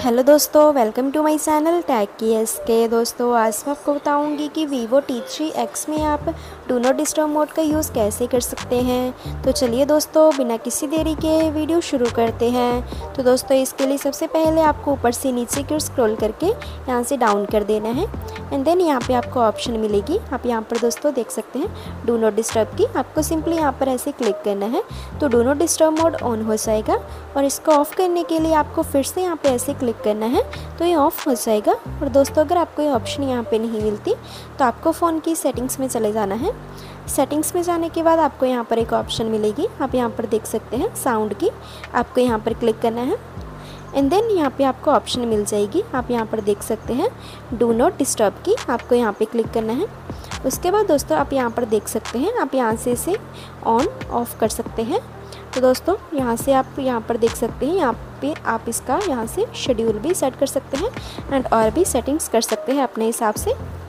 Hello दोस्तों, welcome to my channel techy S K. दोस्तों आज मैं आपको बताऊंगी कि वीवो T3X में आप डू नॉट डिस्टर्ब मोड का यूज़ कैसे कर सकते हैं। तो चलिए दोस्तों, बिना किसी देरी के वीडियो शुरू करते हैं। तो दोस्तों इसके लिए सबसे पहले आपको ऊपर से नीचे की ओर स्क्रॉल करके यहाँ से डाउन कर देना है एंड देन यहाँ पर आपको ऑप्शन मिलेगी। आप यहाँ पर दोस्तों देख सकते हैं डू नॉट डिस्टर्ब की, आपको सिंपली यहाँ पर ऐसे क्लिक करना है तो do not disturb mode on हो जाएगा। और इसको ऑफ़ करने के लिए आपको फिर से यहाँ पर ऐसे क्लिक करना है तो ये ऑफ हो जाएगा। और दोस्तों अगर आपको ये ऑप्शन यहाँ पे नहीं मिलती तो आपको फ़ोन की सेटिंग्स में चले जाना है। सेटिंग्स में जाने के बाद आपको यहाँ पर एक ऑप्शन मिलेगी, आप यहाँ पर देख सकते हैं साउंड की, आपको यहाँ पर क्लिक करना है एंड देन यहाँ पे आपको ऑप्शन मिल जाएगी। आप यहाँ पर देख सकते हैं डू नॉट डिस्टर्ब की, आपको यहाँ पर क्लिक करना है। उसके बाद दोस्तों आप यहाँ पर देख सकते हैं आप यहाँ से इसे ऑन ऑफ़ कर सकते हैं। तो दोस्तों यहाँ से आप यहाँ पर देख सकते हैं यहाँ पे आप इसका यहाँ से शेड्यूल भी सेट कर सकते हैं एंड और भी सेटिंग्स कर सकते हैं अपने हिसाब से।